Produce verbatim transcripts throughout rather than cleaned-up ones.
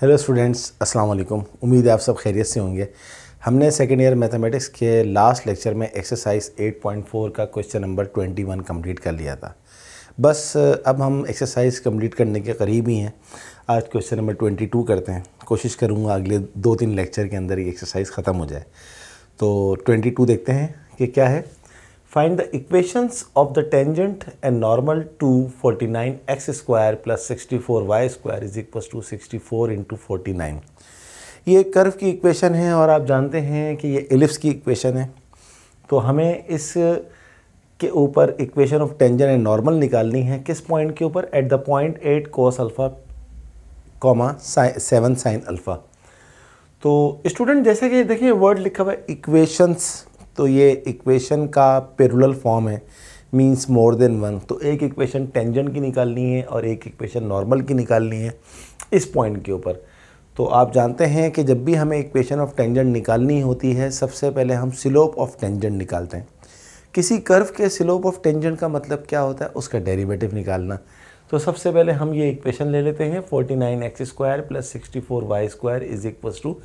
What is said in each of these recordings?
Hello students, अस्सलाम वालेकुम। उम्मीद है आप सब खैरियत से होंगे। हमने सेकेंड ईयर मैथमेटिक्स के लास्ट लेक्चर में एक्सरसाइज आठ पॉइंट चार का क्वेश्चन नंबर इक्कीस कंप्लीट कर लिया था। बस अब हम एक्सरसाइज कंप्लीट करने के करीब ही हैं। आज क्वेश्चन नंबर बाईस करते हैं। कोशिश करूँगा अगले दो तीन लेक्चर के अंदर ये एक्सरसाइज ख़त्म हो जाए। तो बाईस देखते हैं कि क्या है। Find the equations of the tangent and normal to forty nine x square plus sixty four y square is equal to sixty four into forty nine. ये कर्व की इक्वेशन है और आप जानते हैं कि ये एलिप्स की इक्वेशन है। तो हमें इस के ऊपर equation of tangent and normal निकालनी है। किस पॉइंट के ऊपर? At the point eight cos alpha comma seven sine alpha. तो स्टूडेंट जैसे कि देखिए वर्ड लिखा हुआ है इक्वेशंस, तो ये इक्वेशन का प्लुरल फॉर्म है, मींस मोर देन वन। तो एक इक्वेशन टेंजेंट की निकालनी है और एक इक्वेशन नॉर्मल की निकालनी है इस पॉइंट के ऊपर। तो आप जानते हैं कि जब भी हमें इक्वेशन ऑफ टेंजेंट निकालनी होती है, सबसे पहले हम स्लोप ऑफ टेंजेंट निकालते हैं। किसी कर्व के स्लोप ऑफ टेंजेंट का मतलब क्या होता है? उसका डेरिवेटिव निकालना। तो सबसे पहले हम ये इक्वेशन ले लेते हैं, forty nine x square plus sixty four y square is equal to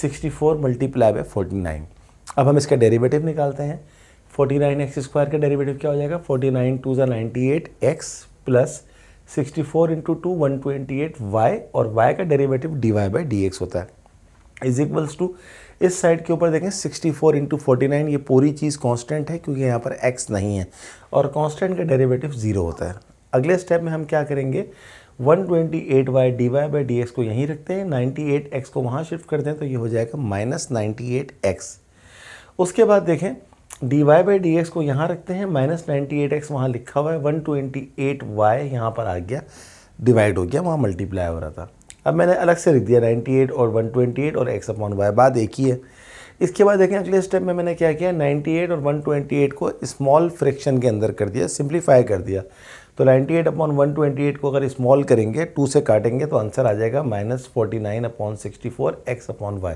sixty four multiply by forty nine. अब हम इसका डेरिवेटिव निकालते हैं। फोर्टी नाइन एक्स स्क्वायर का डेरिवेटिव क्या हो जाएगा? फोर्टी नाइन टू ज़ा ninety eight x plus sixty four into two one twenty eight y, और वाई का derivative d y by d x होता है इज इक्वल्स टू। इस साइड के ऊपर देखें sixty four into forty nine, ये पूरी चीज़ कांस्टेंट है क्योंकि यहाँ पर एक्स नहीं है, और कांस्टेंट का डेरिवेटिव ज़ीरो होता है। अगले स्टेप में हम क्या करेंगे? One twenty eight y d y by d x को यहीं रखते हैं, नाइन्टी एट एक्स को वहाँ शिफ्ट करते हैं, तो ये हो जाएगा माइनस नाइन्टी एट एक्स। उसके बाद देखें dy y by d x को यहाँ रखते हैं, माइनस नाइन्टी एट एक्स वहाँ लिखा हुआ है, वन ट्वेंटी एट वाई यहाँ पर आ गया, डिवाइड हो गया, वहाँ मल्टीप्लाई हो रहा था। अब मैंने अलग से लिख दिया नाइन्टी एट और वन ट्वेंटी एट और x अपॉन वाई, बात एक ही है। इसके बाद देखें अगले स्टेप में मैंने क्या किया, नाइन्टी एट और वन ट्वेंटी एट को स्मॉल फ्रैक्शन के अंदर कर दिया, सिंप्लीफाई कर दिया। तो ninety eight upon one twenty eight को अगर स्मॉल करेंगे, टू से काटेंगे, तो आंसर आ जाएगा minus forty nine upon sixty four x upon y.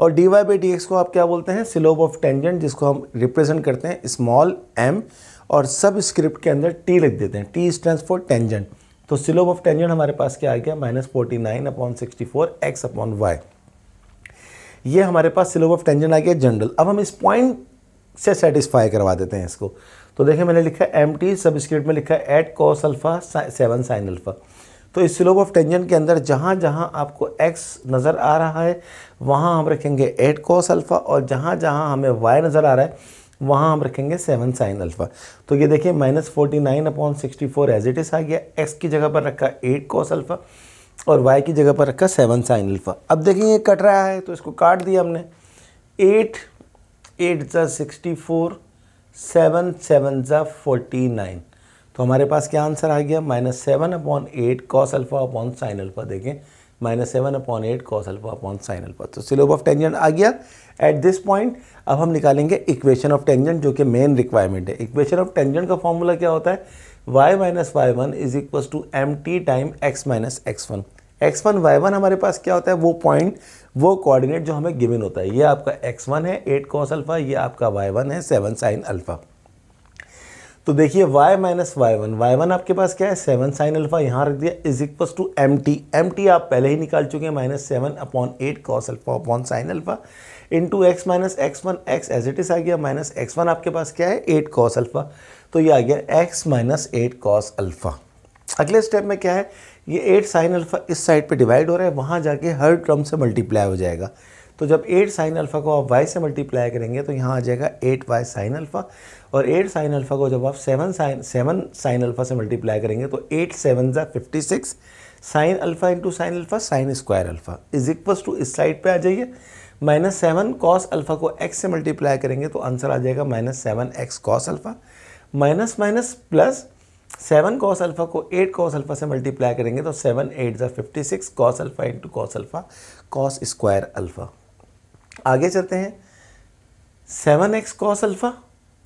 और d y by d x को आप क्या बोलते हैं? स्लोप ऑफ टेंजेंट, जिसको हम रिप्रेजेंट करते हैं स्मॉल एम और सब स्क्रिप्ट के अंदर टी लिख देते हैं, टी स्टैंड्स फॉर टेंजेंट। तो स्लोप ऑफ टेंजेंट हमारे पास क्या आ गया? Minus forty nine upon sixty four x upon y. ये हमारे पास स्लोप ऑफ टेंजेंट आ गया जनरल। अब हम इस पॉइंट से सेटिस्फाई करवा देते हैं इसको। तो देखें मैंने लिखा एम टी, सब स्क्रिप्ट में लिखा eight cos alpha seven sine alpha. तो इस स्लोप ऑफ टेंजेंट के अंदर जहाँ जहाँ आपको x नज़र आ रहा है वहाँ हम रखेंगे एट कोस अल्फ़ा, और जहाँ जहाँ हमें y नज़र आ रहा है वहाँ हम रखेंगे सेवन साइन अल्फ़ा। तो ये देखिए minus forty nine upon sixty four as it is आ गया, x की जगह पर रखा एट कोस अल्फ़ा और y की जगह पर रखा सेवन साइन अल्फ़ा। अब देखिए ये कट रहा है तो इसको काट दिया हमने, एट एट ज़ा सिक्सटी फोर, सेवन सेवन ज़ा फोर्टी नाइन। तो हमारे पास क्या आंसर आ गया? Minus seven upon eight cos alpha upon sine alpha. देखें minus seven upon eight cos alpha upon sine alpha. तो स्लोप ऑफ टेंजेंट आ गया एट दिस पॉइंट। अब हम निकालेंगे इक्वेशन ऑफ टेंजेंट, जो कि मेन रिक्वायरमेंट है। इक्वेशन ऑफ टेंजेंट का फॉर्मूला क्या होता है? Y minus Y one is equal to m T time x minus x one. X one Y one हमारे पास क्या होता है? वो पॉइंट, वो कोऑर्डिनेट जो हमें गिवन होता है। ये आपका एक्स वन है एट कॉस अल्फ़ा, ये आपका वाई वन है सेवन साइन अल्फ़ा। तो देखिए y minus Y one, Y one आपके पास क्या है? सेवन साइन अल्फ़ा, यहाँ रख दिया, is equal to m T. M T आप पहले ही निकाल चुके हैं, minus seven upon eight cos alpha upon sine alpha into x minus x one, x as it is आ गया, माइनस एक्स वन आपके पास क्या है? Eight cos alpha. तो ये आ गया x minus eight cos alpha. अगले स्टेप में क्या है? ये एट साइन अल्फ़ा इस साइड पर डिवाइड हो रहा है, वहाँ जाके हर टर्म से मल्टीप्लाई हो जाएगा। तो जब एट साइन अल्फ़ा को आप y से मल्टीप्लाई करेंगे तो यहाँ आ जाएगा एट वाई साइन अल्फ़ा, और एट साइन अल्फ़ा को जब आप seven sine seven sine alpha से मल्टीप्लाई करेंगे तो एट सेवन ज़ा fifty six sine alpha into sine alpha sine square alpha is equals to, इस साइड पे आ जाइए, माइनस सेवन कॉस अल्फ़ा को x से मल्टीप्लाई करेंगे तो आंसर आ जाएगा minus seven x cos alpha, minus minus plus seven cos alpha को एट कॉस अल्फ़ा से मल्टीप्लाई करेंगे तो सेवन एट ज़ा fifty six cos alpha into cos alpha cos square alpha. आगे चलते हैं, सेवन एक्स कॉस अल्फ़ा,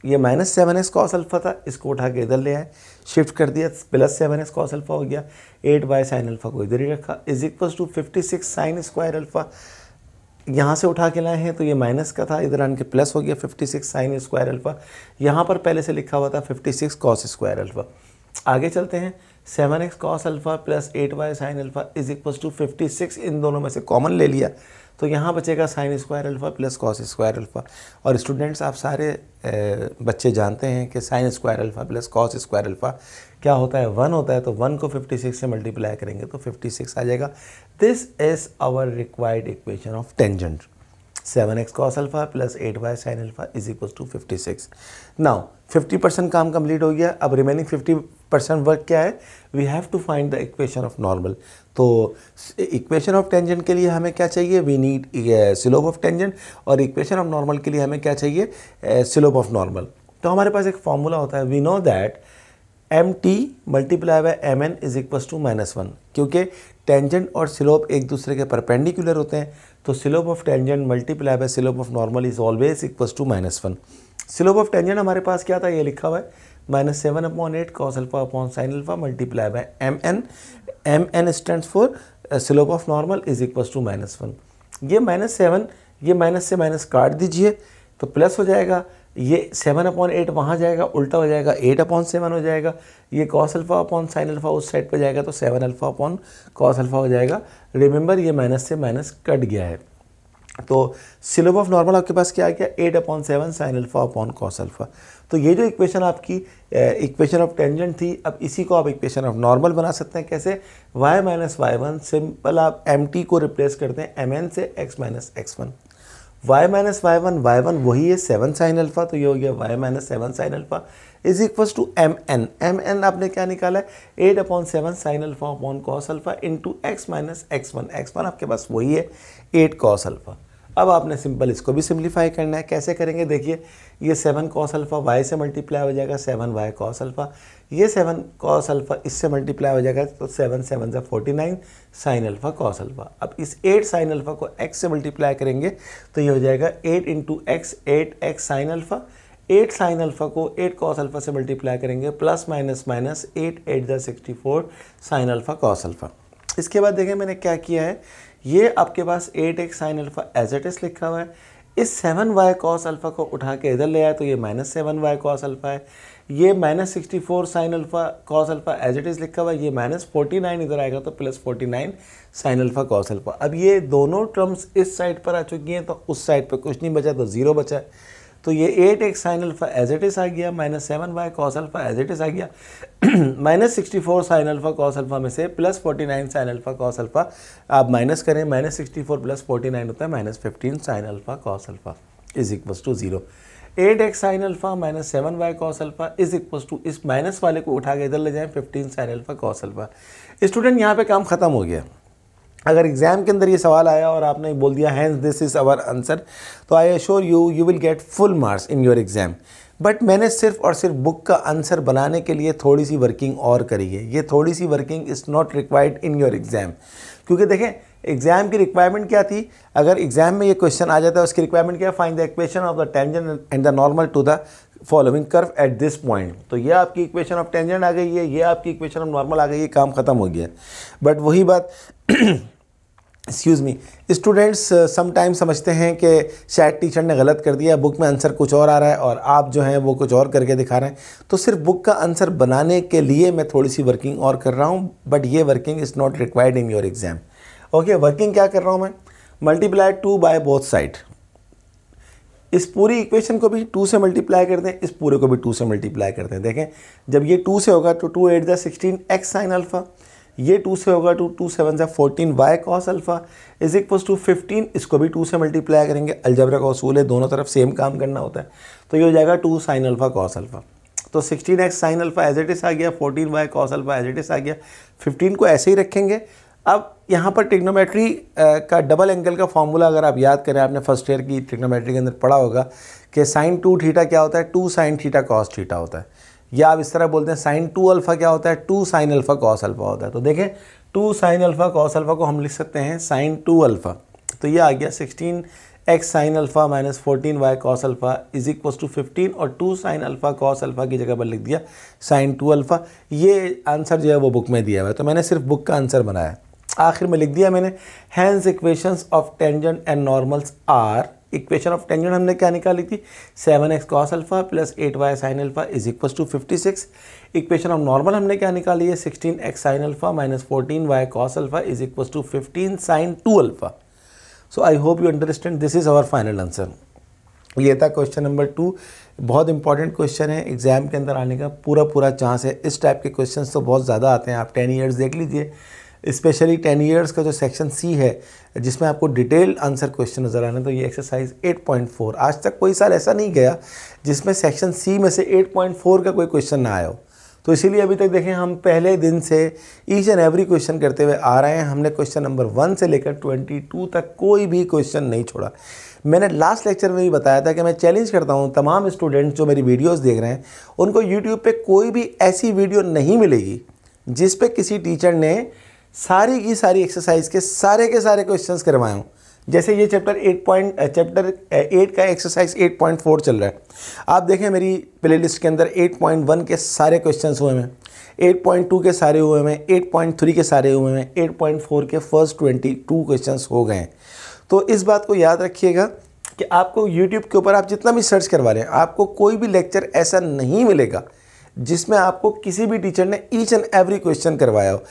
ये minus seven x cos alpha था, इसको उठा के इधर ले आए, शिफ्ट कर दिया, plus seven x cos alpha हो गया, एट वाई साइन अल्फ़ा को इधर ही रखा, is equals to fifty six sine square alpha. यहाँ से उठा के लाए हैं तो ये माइनस का था, इधर आन के प्लस हो गया, fifty six sine square alpha. यहाँ पर पहले से लिखा हुआ था fifty six cos square alpha. आगे चलते हैं, seven x cos alpha plus eight Y sine alpha is equal to fifty six, इन दोनों में से कॉमन ले लिया तो यहाँ बचेगा sine square alpha plus cos square alpha. और स्टूडेंट्स आप सारे बच्चे जानते हैं कि sine square alpha plus cos square alpha क्या होता है, वन होता है। तो वन को फिफ्टी सिक्स से मल्टीप्लाई करेंगे तो फिफ्टी सिक्स आ जाएगा। This is our required equation of tangent, seven x cos alpha plus eight Y sine alpha is equal to fifty six. Now fifty percent काम कम्प्लीट हो गया, अब रिमेनिंग फिफ्टी परसेंट वर्क क्या है, we have to find the equation of normal. तो equation of tangent के लिए हमें क्या चाहिए, we need slope of tangent, और इक्वेशन ऑफ नॉर्मल के लिए हमें क्या चाहिए, स्लोप ऑफ नॉर्मल। तो हमारे पास एक फॉर्मूला होता है, we know that M T multiply by M N is equal to minus one, क्योंकि टेंजेंट और स्लोप एक दूसरे के परपेंडिकुलर होते हैं। तो slope of tangent multiply by slope of normal is always equal to minus one. Slope of tangent हमारे पास क्या था, ये लिखा हुआ है minus seven upon eight cos alpha upon sine alpha multiply by M N, M N stand for slope of normal is equal to minus one. ये minus seven, ये माइनस से माइनस काट दीजिए तो प्लस हो जाएगा, ये सेवन अपॉन एट वहाँ जाएगा उल्टा हो जाएगा, एट अपॉन सेवन हो जाएगा, ये cos alpha upon sine alpha उस साइड पर जाएगा तो seven alpha upon cos alpha हो जाएगा। रिमेंबर ये माइनस से माइनस कट गया है। तो स्लोप ऑफ नॉर्मल आपके पास क्या आ गया, eight upon seven sine alpha upon cos alpha. तो ये जो इक्वेशन आपकी इक्वेशन ऑफ टेंजेंट थी, अब इसी को आप इक्वेशन ऑफ नॉर्मल बना सकते हैं। कैसे, Y minus Y one, simple आप एम टी को रिप्लेस करते हैं एम एन से, X minus x one, Y minus Y one, Y one वही है सेवन साइन अल्फ़ा, तो ये हो गया Y minus seven sine alpha is equal to M N. M N आपने क्या निकाला है, eight upon seven sine alpha upon cos alpha into x minus x one, x one आपके पास वही है एट कॉस अल्फ़ा। अब आपने सिंपल इसको भी सिंप्लीफाई करना है, कैसे करेंगे देखिए, ये सेवन कॉस अल्फ़ा वाई से मल्टीप्लाई हो जाएगा सेवन वाई कॉस अल्फ़ा, ये सेवन कॉस अल्फ़ा इससे मल्टीप्लाई हो जाएगा तो सेवन सेवन से forty nine sine alpha cos alpha. अब इस एट साइन अल्फ़ा को एक्स से मल्टीप्लाई करेंगे तो ये हो जाएगा eight into X, eight X sine alpha, eight sine alpha को एट कॉस अल्फ़ा से मल्टीप्लाई करेंगे plus minus minus eight at the sixty four sine alpha cos alpha. इसके बाद देखें मैंने क्या किया है, ये आपके पास eight X sine alpha as it is लिखा हुआ है, इस सेवन वाई कॉस अल्फ़ा को उठा के इधर ले आए तो ये minus seven Y cos alpha है, ये minus sixty four sine alpha cos alpha as it is लिखा हुआ है, ये माइनस फोर्टी नाइन इधर आएगा तो plus forty nine sine alpha cos alpha. अब ये दोनों टर्म्स इस साइड पर आ चुकी हैं तो उस साइड पर कुछ नहीं बचा तो ज़ीरो बचा है, तो ये eight X sine alpha as it is आ गया, minus seven Y cos alpha as it is आ गया, minus sixty four sine alpha cos alpha में से plus forty nine sine alpha cos alpha आप माइनस करें, minus sixty four plus forty nine होता है minus fifteen sine alpha cos alpha is equal to zero. Eight X sine alpha minus seven Y cos alpha is equal to इस minus वाले को उठा के इधर ले जाएँ fifteen sine alpha cos alpha. Student यहाँ पर काम ख़त्म हो गया। अगर एग्ज़ाम के अंदर ये सवाल आया और आपने बोल दिया hence this is our answer, तो I assure you you will get full marks in your exam. But मैंने सिर्फ और सिर्फ बुक का आंसर बनाने के लिए थोड़ी सी वर्किंग और करी है। ये थोड़ी सी working is not required in your exam, क्योंकि देखें एग्ज़ाम की रिक्वायरमेंट क्या थी, अगर एग्ज़ाम में ये क्वेश्चन आ जाता है उसकी रिक्वायरमेंट क्या, find the equation of the tangent and the normal to the following curve at this point. तो ये आपकी इक्वेशन ऑफ टेंजेंट आ गई है, ये आपकी इक्वेशन ऑफ नॉर्मल आ गई है, काम ख़त्म हो गया। बट वही बात एक्सक्यूज़ मी, स्टूडेंट्स समटाइम समझते हैं कि शायद टीचर ने गलत कर दिया, बुक में आंसर कुछ और आ रहा है और आप जो हैं वो कुछ और करके दिखा रहे हैं। तो सिर्फ बुक का आंसर बनाने के लिए मैं थोड़ी सी वर्किंग और कर रहा हूँ, बट ये working is not required in your exam. Okay, working क्या कर रहा हूँ मैं, multiply two by both side, इस पूरी इक्वेशन को भी टू से मल्टीप्लाई करते हैं, इस पूरे को भी टू से मल्टीप्लाई करते हैं। देखें जब ये टू से होगा तो two eight the sixteen X sine alpha, ये टू से होगा टू टू सेवन सा fourteen Y cos alpha is equal to fifteen, इसको भी टू से मल्टीप्लाई करेंगे, अलजबरा का उसूल है दोनों तरफ सेम काम करना होता है। तो ये हो जाएगा two sine alpha cos alpha, तो sixteen X sine alpha as it is आ गया, fourteen Y cos alpha as it is आ गया, फिफ्टीन को ऐसे ही रखेंगे। अब यहाँ पर ट्रिग्नोमेट्री का डबल एंगल का फार्मूला अगर आप याद करें, आपने फर्स्ट ईयर की ट्रिग्नोमेट्री के अंदर पढ़ा होगा कि साइन टू थीटा क्या होता है, two sine theta cos theta होता है, या आप इस तरह बोलते हैं साइन टू अल्फ़ा क्या होता है, two sine alpha cos alpha होता है। तो देखें two sine alpha cos alpha को हम लिख सकते हैं साइन टू अल्फ़ा, तो ये आ गया sixteen X sine alpha minus fourteen Y cos alpha is equal to fifteen, और two sine alpha cos alpha की जगह पर लिख दिया साइन टू अल्फ़ा। ये आंसर जो है वो बुक में दिया हुआ है, तो मैंने सिर्फ बुक का आंसर बनाया, आखिर में लिख दिया मैंने hence equations of tangent and normals are equation of tangent हमने क्या निकाली थी, seven x cos alpha plus eight Y sine alpha is equal to fifty six. Equation of normal हमने क्या निकाली है, sixteen X sine alpha minus fourteen Y cos alpha is equal to fifteen sine two alpha. So I hope you understand, this is our final answer. ये था question number to. बहुत important question है, exam के अंदर आने का पूरा पूरा चांस है। इस टाइप के क्वेश्चंस तो बहुत ज़्यादा आते हैं, आप टेन इयर्स देख लीजिए, स्पेशली टेन इयर्स का जो सेक्शन सी है जिसमें आपको डिटेल आंसर क्वेश्चन नज़र आने। तो ये एक्सरसाइज एट पॉइंट फोर, आज तक कोई साल ऐसा नहीं गया जिसमें सेक्शन सी में से एट पॉइंट फोर का कोई क्वेश्चन ना आया हो। तो इसीलिए अभी तक देखें, हम पहले दिन से ईच एंड एवरी क्वेश्चन करते हुए आ रहे हैं। हमने क्वेश्चन नंबर वन से लेकर ट्वेंटी टू तक कोई भी क्वेश्चन नहीं छोड़ा। मैंने लास्ट लेक्चर में भी बताया था कि मैं चैलेंज करता हूँ तमाम स्टूडेंट्स जो मेरी वीडियोस देख रहे हैं, उनको यूट्यूब पे कोई भी ऐसी वीडियो नहीं मिलेगी जिस पे किसी टीचर ने सारी की सारी एक्सरसाइज के सारे के सारे क्वेश्चंस करवाए हों। जैसे ये chapter eight point chapter eight का एक्सरसाइज एट पॉइंट फोर चल रहा है, आप देखें मेरी प्लेलिस्ट के अंदर एट पॉइंट वन के सारे क्वेश्चंस हुए हैं, एट पॉइंट टू के सारे हुए हैं, एट पॉइंट थ्री के सारे हुए हैं, एट पॉइंट फोर के फर्स्ट ट्वेंटी टू क्वेश्चंस हो गए हैं। तो इस बात को याद रखिएगा कि आपको YouTube के ऊपर आप जितना भी सर्च करवा रहे हैं, आपको कोई भी लेक्चर ऐसा नहीं मिलेगा जिसमें आपको किसी भी टीचर ने ईच एंड एवरी क्वेश्चन करवाया हो।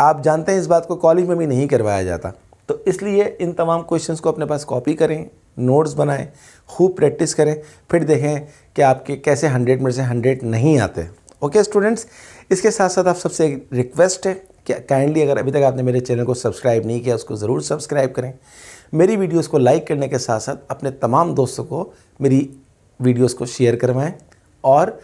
आप जानते हैं इस बात को कॉलेज में भी नहीं करवाया जाता, तो इसलिए इन तमाम क्वेश्चंस को अपने पास कॉपी करें, नोट्स बनाएं, खूब प्रैक्टिस करें, फिर देखें कि आपके कैसे हंड्रेड में से हंड्रेड नहीं आते। ओके स्टूडेंट्स, इसके साथ साथ आप सबसे एक रिक्वेस्ट है क्या काइंडली अगर अभी तक आपने मेरे चैनल को सब्सक्राइब नहीं किया, उसको ज़रूर सब्सक्राइब करें। मेरी वीडियोस को लाइक करने के साथ साथ अपने तमाम दोस्तों को मेरी वीडियोस को शेयर करवाएं और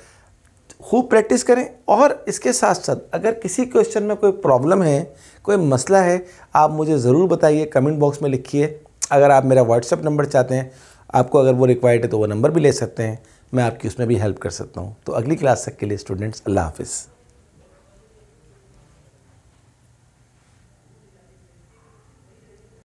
खूब प्रैक्टिस करें। और इसके साथ साथ अगर किसी क्वेश्चन में कोई प्रॉब्लम है, कोई मसला है, आप मुझे ज़रूर बताइए, कमेंट बॉक्स में लिखिए। अगर आप मेरा व्हाट्सएप नंबर चाहते हैं, आपको अगर वो रिक्वायर्ड है तो वो नंबर भी ले सकते हैं, मैं आपकी उसमें भी हेल्प कर सकता हूँ। तो अगली क्लास तक के लिए स्टूडेंट्स, अल्लाह हाफिज़।